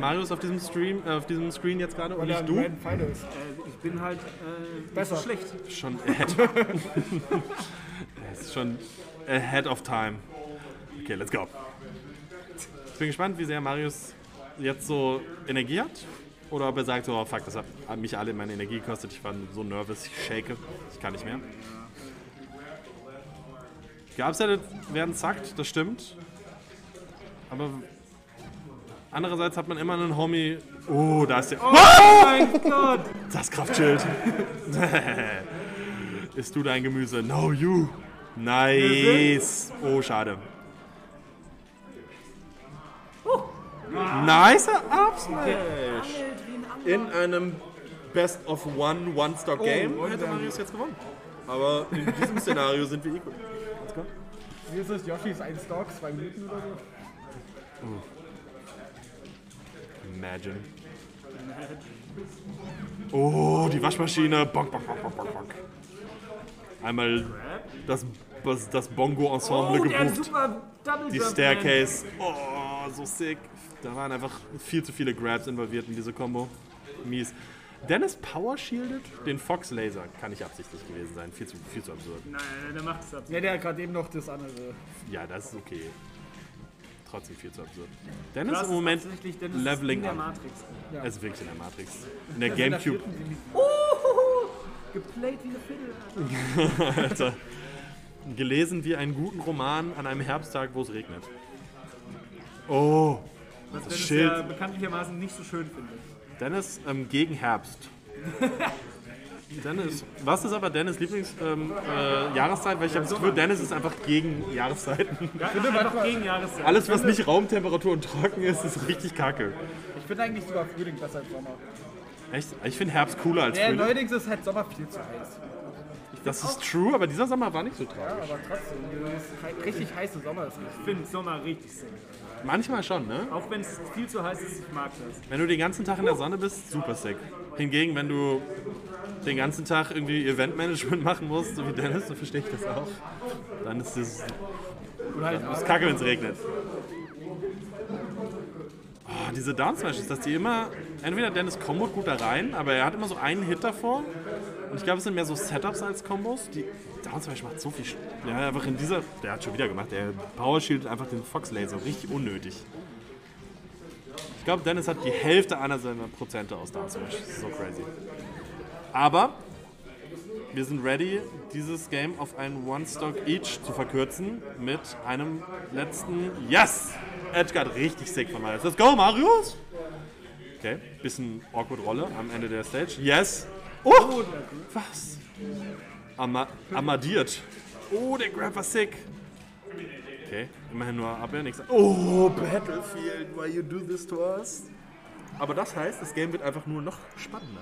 Marius auf diesem Stream, auf diesem Screen jetzt gerade und nicht du? Ich bin halt besser. So schlecht. Schon ahead. Das ist schon ahead of time. Okay, let's go. Ich bin gespannt, wie sehr Marius jetzt so Energie hat. Oder ob er sagt so, oh fuck, das hat mich alle meine Energie gekostet. Ich war so nervös, ich shake, ich kann nicht mehr. Geupsettet werden zackt, das stimmt. Aber andererseits hat man immer einen Homie. Oh, da ist der. Oh mein Gott! Das Kraftschild. Isst du dein Gemüse? No, you. Nice. Oh, schade. Nicer Up Smash. In einem Best of One One-Stock Game hätte Marius jetzt gewonnen. Aber in diesem Szenario sind wir equal. Let's go. Wie ist es? Yoshi ist ein Stock, 2 Minuten oder so. Imagine. Oh, die Waschmaschine. Bonk, bonk, bonk, bonk, bonk. Einmal das Bongo-Ensemble gebucht. Die Staircase. Oh, so sick. Da waren einfach viel zu viele Grabs involviert in diese Combo. Mies. Dennis Power Shieldet den Fox Laser. Kann nicht absichtlich gewesen sein. Viel zu absurd. Nein, der macht es absichtlich. Ja, der hat gerade eben noch das andere. Ja, das ist okay. Trotzdem viel zu absurd. Dennis ist im Moment Dennis leveling up. Ja. Er ist wirklich in der Matrix. In der Gamecube. Geplayt wie eine Fiddle. Alter. Gelesen wie einen guten Roman an einem Herbsttag, wo es regnet. Oh, was das Schild. Ja bekanntlichermaßen nicht so schön finde. Dennis gegen Herbst. Dennis, was ist aber Dennis' Lieblingsjahreszeit? Weil ich habe das Gefühl, Dennis ist einfach gegen Jahreszeiten. Ja, ich finde einfach gegen Jahreszeiten. Alles, was nicht Raumtemperatur und trocken ist, ist richtig kacke. Ich finde eigentlich sogar Frühling besser als Sommer. Echt? Ich finde Herbst cooler als Frühling. Neuerdings ist halt Sommer viel zu heiß. Das ist true, aber dieser Sommer war nicht so tragisch. Ja, aber trotzdem, richtig heiße Sommer ist nicht. Ich finde Sommer richtig sick. Manchmal schon, ne? Auch wenn es viel zu heiß ist, ich mag das. Wenn du den ganzen Tag in der Sonne bist, super sick. Hingegen, wenn du den ganzen Tag irgendwie Eventmanagement machen musst, so wie Dennis, so verstehe ich das auch, dann ist es kacke, wenn es regnet. Oh, diese Down Smashes, dass die immer, entweder Dennis kombot gut da rein, aber er hat immer so einen Hit davor. Und ich glaube, es sind mehr so Setups als Kombos. Die Down Smash macht so viel. Ja, einfach in dieser. Der hat schon wieder gemacht. Der Power Shield einfach den Fox Laser. Richtig unnötig. Ich glaube, Dennis hat die Hälfte einer seiner Prozente aus Down Smash. Das ist so crazy. Aber wir sind ready, dieses Game auf einen One-Stock-Each zu verkürzen. Mit einem letzten. Yes! Edge Gun, richtig sick von Marius. Let's go, Marius! Okay, bisschen awkward Rolle am Ende der Stage. Yes! Oh! Was? Amadiert. Oh, der Grab war sick. Okay, immerhin nur Up Air, nichts. Oh, Battlefield, why you do this to us? Aber das heißt, das Game wird einfach nur noch spannender.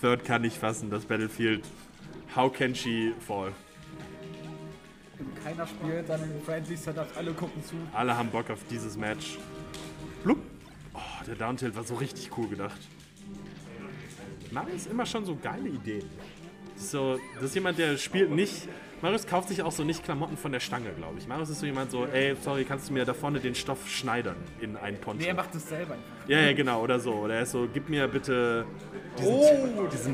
Third kann nicht fassen, das Battlefield. How can she fall? Keiner spielt, dann in Friendly Setups, alle gucken zu. Alle haben Bock auf dieses Match. Blub. Oh, der Downtilt war so richtig cool gedacht. Marius immer schon so geile Ideen. So, das ist jemand, der spielt nicht. Marius kauft sich auch so nicht Klamotten von der Stange, glaube ich. Marius ist so jemand so, ey, sorry, kannst du mir da vorne den Stoff schneidern in einen Poncho? Nee, er macht das selber einfach. Ja, ja, genau, oder so. Oder er ist so, gib mir bitte dieses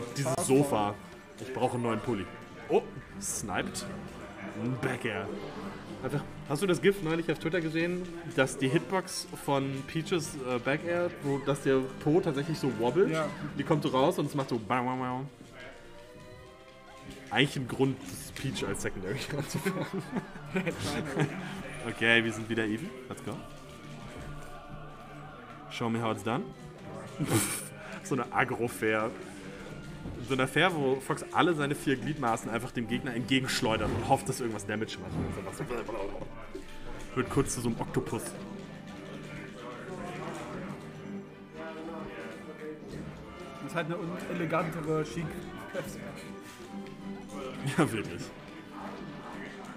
Sofa. Ich brauche einen neuen Pulli. Oh, sniped. Back Air. Also, hast du das GIF neulich auf Twitter gesehen, dass die Hitbox von Peaches Back Air, dass der Po tatsächlich so wobbelt? Ja. Die kommt so raus und es macht so bam, bam, bam. Eigentlich ein Grund, das Peach als Secondary anzufangen. Okay, wir sind wieder even. Let's go. Show me how it's done. So eine Agro-Fair. So eine Fair, wo Fox alle seine 4 Gliedmaßen einfach dem Gegner entgegenschleudert und hofft, dass irgendwas Damage macht. Also wird kurz zu so einem Oktopus. Das ist halt eine elegantere Chic. Ja, wirklich.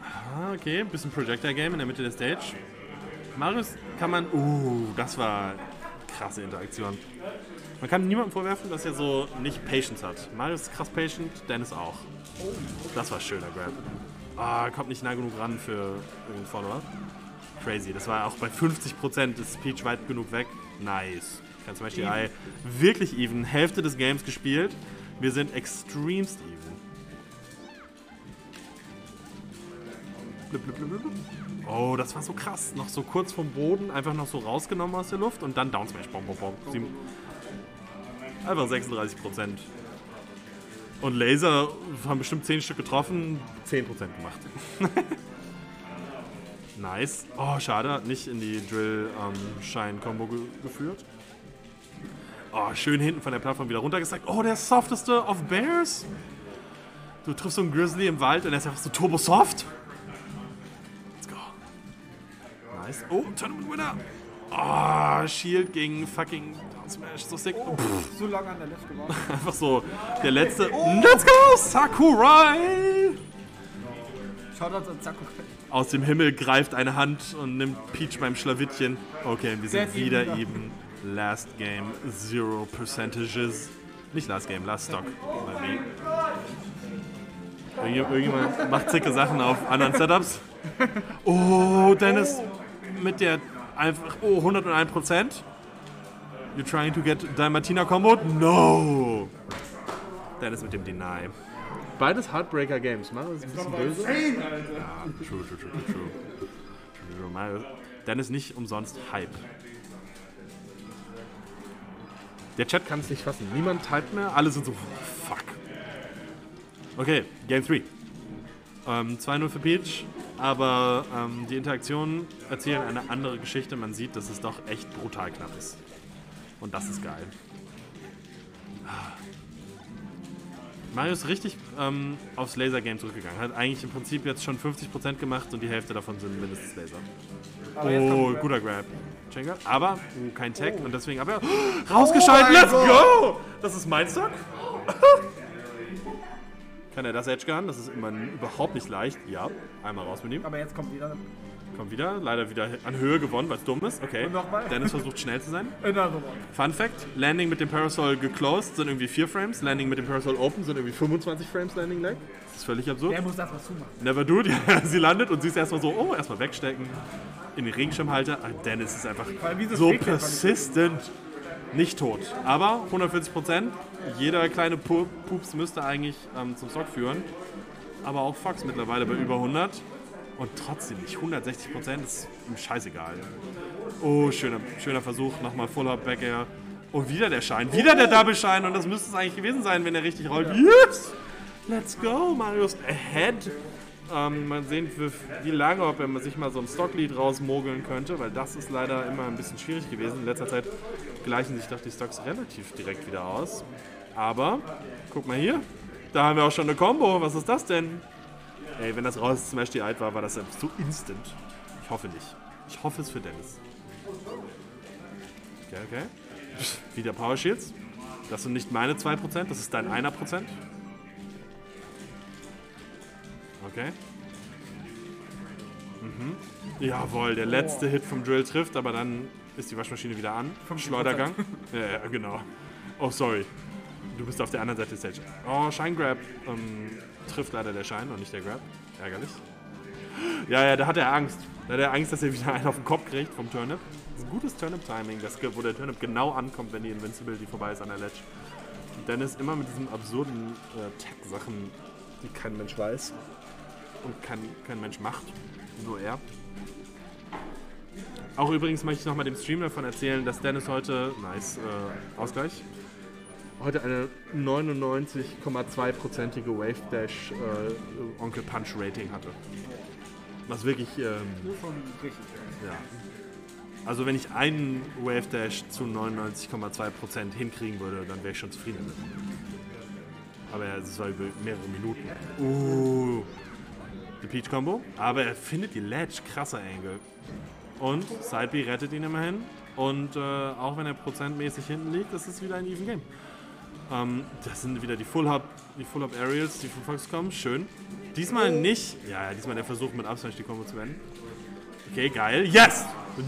Ah, okay, ein bisschen Projector-Game in der Mitte der Stage. Marius kann man... das war krasse Interaktion. Man kann niemandem vorwerfen, dass er so nicht Patience hat. Marius ist krass patient, Dennis auch. Das war schöner Grab. Ah, kommt nicht nah genug ran für irgendeinen Follower. Crazy, das war auch bei 50% ist Peach weit genug weg. Nice. Ich kann zum Beispiel even. Wirklich even. Hälfte des Games gespielt. Wir sind extremst even. Oh, das war so krass. Noch so kurz vom Boden, einfach noch so rausgenommen aus der Luft und dann Down Smash. Bom, bom, bom. Einfach 36%. Und Laser haben bestimmt 10 Stück getroffen, 10% gemacht. Nice. Oh, schade, nicht in die Drill-Shine-Kombo geführt. Oh, schön hinten von der Plattform wieder runtergesackt. Oh, der softeste of Bears. Du triffst so einen Grizzly im Wald und er ist einfach so turbo-soft. Let's go. Nice. Oh, Tournament-Winner. Oh, Shield gegen fucking Down Smash. So sick. Oh, so lange an der Left gewartet. Einfach so, der letzte. Oh. Let's go, Sakurai. Schaut uns an Sakurai. Aus dem Himmel greift eine Hand und nimmt Peach beim Schlawittchen. Okay, wir sind wieder eben. Last Game, 0%. Nicht Last Game, Last Stock. Irgendjemand macht zicke Sachen auf anderen Setups. Oh, Dennis mit der einfach, oh, 101%. You're trying to get Dalmatina-Combo? No! Dennis mit dem Deny. Beides Heartbreaker Games, Mario ist ein bisschen böse. Ja, true. Mario. Dennis nicht umsonst Hype. Der Chat kann es nicht fassen. Niemand hype mehr, alle sind so, fuck. Okay, Game 3. 2-0 für Peach, aber die Interaktionen erzählen eine andere Geschichte. Man sieht, dass es doch echt brutal knapp ist. Und das ist geil. Mario ist richtig aufs Laser-Game zurückgegangen. Hat eigentlich im Prinzip jetzt schon 50% gemacht und die Hälfte davon sind mindestens Laser. Oh, guter Grab. Chaingrab. Aber kein Tag und deswegen aber rausgeschaltet. Oh, let's go! Das ist mein Stock. Kann er das Edge Gun? Das ist immer überhaupt nicht leicht. Ja, einmal raus mit ihm. Aber jetzt kommt wieder. Kommt wieder. Leider wieder an Höhe gewonnen, weil es dumm ist. Okay. Und nochmal. Dennis versucht schnell zu sein. Fun Fact: Landing mit dem Parasol geclosed sind irgendwie 4 Frames. Landing mit dem Parasol open sind irgendwie 25 Frames Landing Lag. Das ist völlig absurd. Der muss das mal zumachen. Never do it. Sie landet und sie ist erstmal so, oh, erstmal wegstecken. In den Regenschirmhalter. Ah, Dennis ist einfach so persistent. Nicht tot. Aber 140%. Jeder kleine Pups müsste eigentlich zum Stock führen. Aber auch Fox mittlerweile bei über 100. Und trotzdem nicht. 160% ist ihm scheißegal. Oh, schöner Versuch. Nochmal Full-Up, Back Air. Und wieder der Shine. Wieder der Double Shine. Und das müsste es eigentlich gewesen sein, wenn er richtig rollt. Yes! Let's go, Marius. Ahead. Mal sehen, wie lange, ob er sich mal so ein Stocklead rausmogeln könnte, weil das ist leider immer ein bisschen schwierig gewesen. In letzter Zeit gleichen sich doch die Stocks relativ direkt wieder aus. Aber, guck mal hier, da haben wir auch schon eine Combo. Was ist das denn? Ey, wenn das raus Smash die Alt war, war das so instant. Ich hoffe nicht. Ich hoffe es für Dennis. Okay. Wieder Power Shields. Das sind nicht meine 2%, das ist dein 1%. Okay. Mhm. Jawohl, der letzte Hit vom Drill trifft, aber dann ist die Waschmaschine wieder an. Vom Schleudergang. Ja, genau. Oh, sorry. Du bist auf der anderen Seite des Stage. Oh, Chaingrab. Trifft leider der Shine und nicht der Grab. Ärgerlich. Ja, da hat er Angst. Da hat er Angst, dass er wieder einen auf den Kopf kriegt vom Turnip. Das ist ein gutes Turnip-Timing, wo der Turnip genau ankommt, wenn die Invincibility vorbei ist an der Ledge. Dennis immer mit diesen absurden Tech-Sachen, die kein Mensch weiß. Und kein Mensch macht. Nur er. Auch übrigens möchte ich nochmal dem Stream davon erzählen, dass Dennis heute, nice, Ausgleich, heute eine 99,2%ige Wave Dash Onkel Punch Rating hatte. Was wirklich, ja. Also wenn ich einen Wave Dash zu 99,2% hinkriegen würde, dann wäre ich schon zufrieden damit. Aber es war über mehrere Minuten. Die Peach-Combo, aber er findet die Ledge, krasser Angle. Und Side B rettet ihn immerhin. Und auch wenn er prozentmäßig hinten liegt, ist es wieder ein even Game. Das sind wieder die Full-Hub Aerials, die von Fox kommen. Schön. Diesmal nicht. Ja, diesmal der Versuch mit Up Smash die Combo zu wenden. Okay, geil. Yes!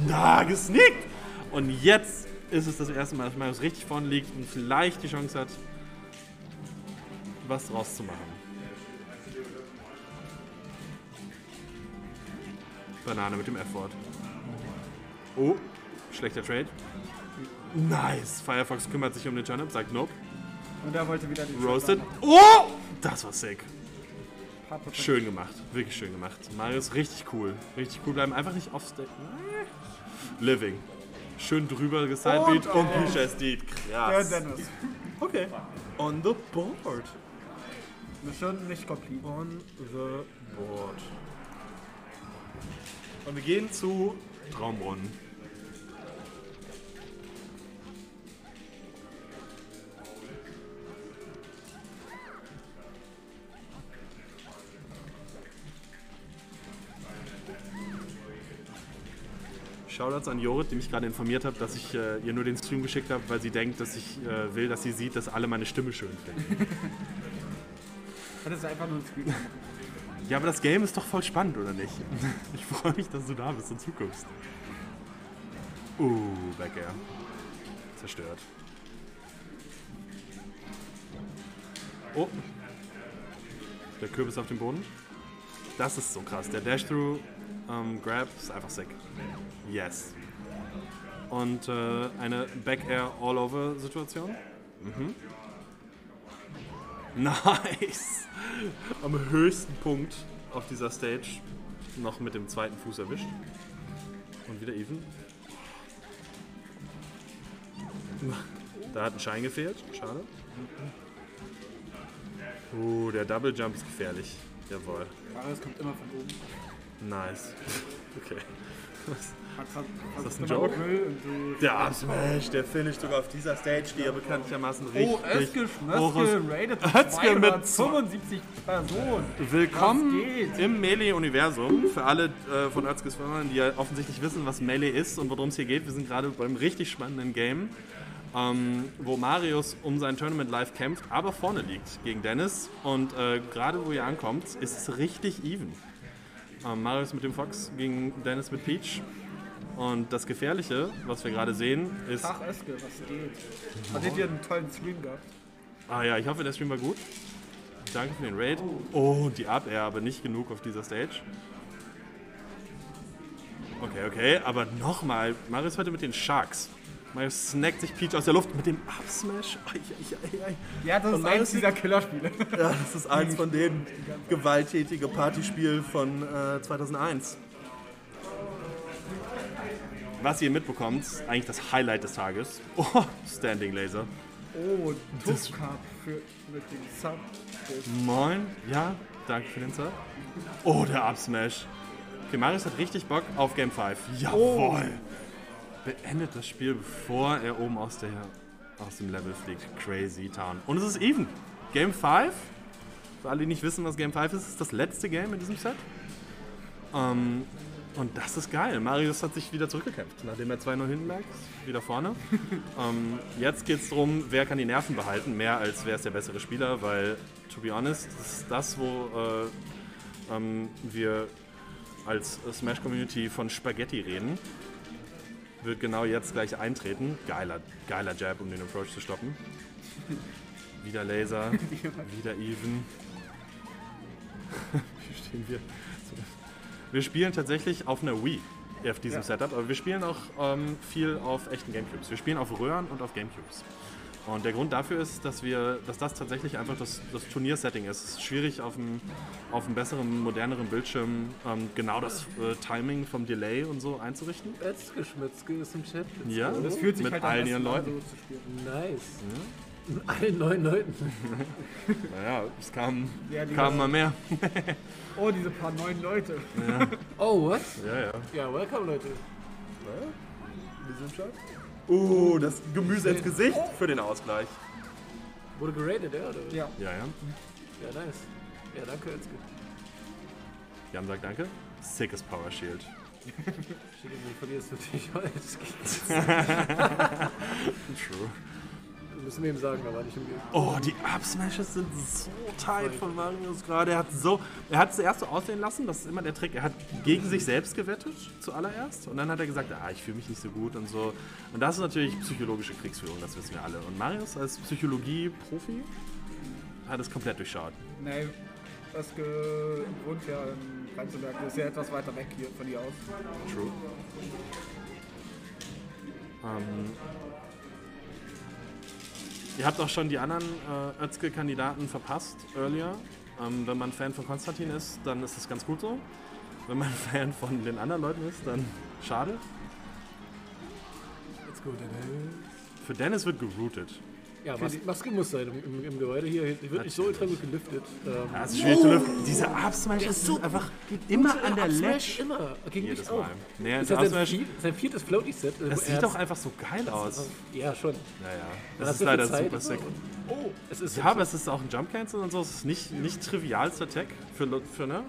Na, gesneakt! Und jetzt ist es das erste Mal, dass Marius richtig vorne liegt und vielleicht die Chance hat, was draus zu machen. Banane mit dem F-Wort. Oh, schlechter Trade. Nice. Firefox kümmert sich um den Turnip, sagt nope. Und er wollte wieder den Roasted. Oh, das war sick. Schön gemacht, wirklich schön gemacht. Marius, richtig cool bleiben. Einfach nicht offstage. Living. Schön drüber gesidebeat und Peach SD. Krass. Ja, Dennis. Okay. On the board. Mission nicht komplett. On the board. Und wir gehen zu Traumbrunnen. Shoutouts an Jorit, die mich gerade informiert hat, dass ich ihr nur den Stream geschickt habe, weil sie denkt, dass ich will, dass sie sieht, dass alle meine Stimme schön finden. Das ist einfach nur ein Stream. Ja, aber das Game ist doch voll spannend, oder nicht? Ich freue mich, dass du da bist und zuguckst. Back Air. Zerstört. Oh. Der Kürbis auf dem Boden. Das ist so krass. Der Dash-Through-Grab ist einfach sick. Yes. Und eine Back Air All-Over-Situation. Mhm. Nice! Am höchsten Punkt auf dieser Stage noch mit dem zweiten Fuß erwischt. Und wieder even. Da hat ein Shine gefehlt. Schade. Der Double Jump ist gefährlich. Jawohl. Das kommt immer von oben. Nice. Okay. Ist das ein Joke? Der Up Smash, der finisht sogar auf dieser Stage, die ja bekanntlichermaßen richtig Özge mit 75 Personen. Willkommen im Melee-Universum. Für alle von Özges Followern, die ja offensichtlich wissen, was Melee ist und worum es hier geht. Wir sind gerade beim richtig spannenden Game, wo Marius um sein Tournament live kämpft, aber vorne liegt gegen Dennis. Und gerade wo ihr ankommt, ist es richtig even. Marius mit dem Fox gegen Dennis mit Peach. Und das Gefährliche, was wir gerade sehen, ist... Ach, Özge, was geht? Hattet ihr einen tollen Stream gehabt? Ah ja, ich hoffe, der Stream war gut. Danke für den Raid. Oh, die Up Air, aber nicht genug auf dieser Stage. Okay, okay, aber nochmal. Marius heute mit den Sharks. Marius snackt sich Peach aus der Luft mit dem Up Smash. Ja, das ist eins dieser Killerspiele. Ja, das ist eins von dem gewalttätigen Partyspiel von 2001. Was ihr mitbekommt, ist eigentlich das Highlight des Tages. Oh, Standing Laser. Oh, Dustkart mit dem Sub. Moin, ja, danke für den Sub. Oh, der Up Smash. Okay, Marius hat richtig Bock auf Game 5. Jawohl. Beendet das Spiel, bevor er oben aus dem Level fliegt. Crazy Town. Und es ist even. Game 5. Für alle, die nicht wissen, was Game 5 ist, ist das letzte Game in diesem Set. Und das ist geil. Marius hat sich wieder zurückgekämpft, nachdem er 2-0 hinten lag. Wieder vorne. Jetzt geht es darum, wer kann die Nerven behalten. Mehr als wer ist der bessere Spieler, weil, to be honest, das ist das, wo wir als Smash-Community von Spaghetti reden. Wird genau jetzt gleich eintreten. Geiler Jab, um den Approach zu stoppen. Wieder Laser, wieder even. Hier stehen wir. Wir spielen tatsächlich auf einer Wii auf diesem Setup, aber wir spielen auch viel auf echten Gamecubes. Wir spielen auf Röhren und auf Gamecubes. Und der Grund dafür ist, dass das tatsächlich einfach das Turniersetting ist. Es ist schwierig, auf einem besseren, moderneren Bildschirm genau das Timing vom Delay und so einzurichten. Özge ist im Chat. Ja, das fühlt sich mit halt allen ihren Leuten. So nice. Ja. Mit allen neuen Leuten. Naja, es kamen mal mehr. Oh, diese paar neuen Leute. Ja. Oh, was? Ja, ja. Ja, welcome, Leute. Ja, wir sind schon. Oh, das Gemüse ins Gesicht für den Ausgleich. Wurde geradet, oder? Ja. Ja, ja. Ja, nice. Ja, danke, Özge. Jan sagt danke. Sickes Power Shield. Verlierst du dich heute. True. Müssen wir ihm sagen, aber nicht umgehen. Oh, die Up Smashes sind so tight von Marius gerade. Er hat es zuerst so aussehen lassen, das ist immer der Trick. Er hat gegen sich selbst gewettet, zuallererst. Und dann hat er gesagt, ah, ich fühle mich nicht so gut und so. Und das ist natürlich psychologische Kriegsführung, das wissen wir alle. Und Marius als Psychologie-Profi hat es komplett durchschaut. Nee, das gewohnt ja im Kanzelberg. Das ist ja etwas weiter weg hier von hier aus. True. Ihr habt auch schon die anderen Özge-Kandidaten verpasst, earlier. Wenn man Fan von Konstantin ist, dann ist das ganz gut so. Wenn man Fan von den anderen Leuten ist, dann schade. Let's go, Dennis. Für Dennis wird geroutet. Ja, Maske muss sein im Gebäude hier. Die wird nicht so ultra gut gelüftet. Das ist schwierig zu lüften. Diese Up Smash ist so einfach immer an der Ledge. Immer. Gegen mich auch. Nee, ist das sein viertes Floaty-Set? Das sieht doch einfach so geil aus. Ja, schon. Naja, das ist leider super sick. Oh, es ist ja, aber es ist auch ein Jump Cancel und so. Es ist nicht trivialster Tech für ne?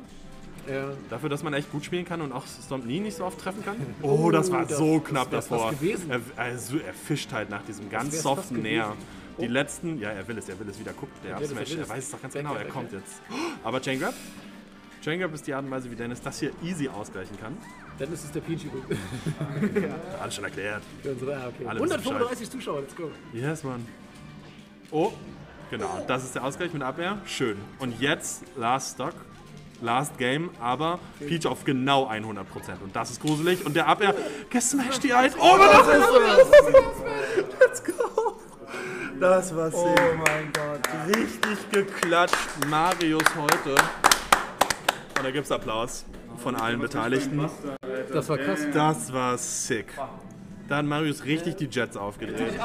Ja. Dafür, dass man echt gut spielen kann und auch Stomp nie nicht so oft treffen kann. Oh, das war so knapp davor. Er fischt halt nach diesem ganz soften Näher. Die letzten, ja, er will es wieder, guckt, der Up Smash, er weiß es doch ganz genau, er kommt jetzt. Aber Chaingrab? Chaingrab ist die Art und Weise, wie Dennis das hier easy ausgleichen kann. Dennis ist der Peach übrigens. Ja. Alles schon erklärt. Ja, okay. 135 Zuschauer, let's go. Yes, man. Oh, genau, das ist der Ausgleich mit Up Air. Schön. Und jetzt, last stock, last game, aber Peach auf genau 100%. Und das ist gruselig. Und der Up Air gesmashed die Eis. Oh, das ist so. Let's go. Das war's. Oh mein Gott. Richtig geklatscht, Marius heute. Und da gibt's Applaus von allen Beteiligten. Das war krass. Das war sick. Da hat Marius richtig die Jets aufgedreht.